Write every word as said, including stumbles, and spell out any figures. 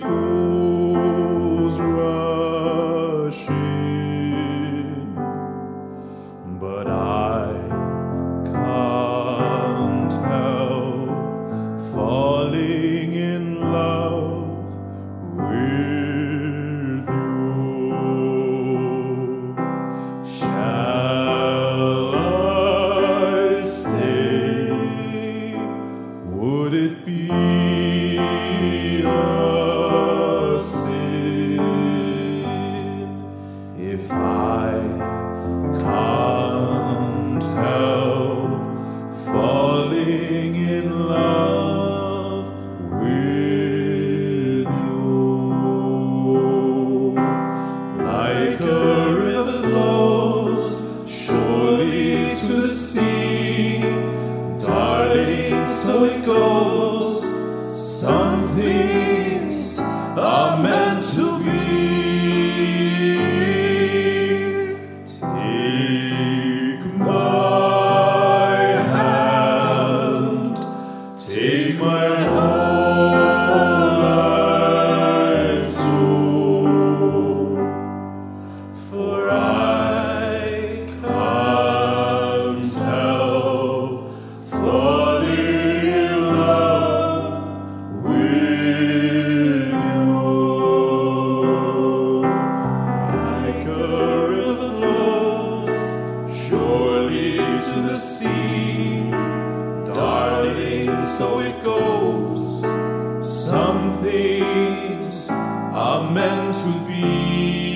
fools rush in, but I can't help falling in love with you. Shall I stay? Would it be a sin if I can't help falling in love with you? Like a river flows surely to the sea, darling, so it goes. Some things are meant to be. Take my hand, take my whole life too, for I can't help falling in love with you. Like a river flows surely to the sea, darling, so it goes. Some things are meant to be.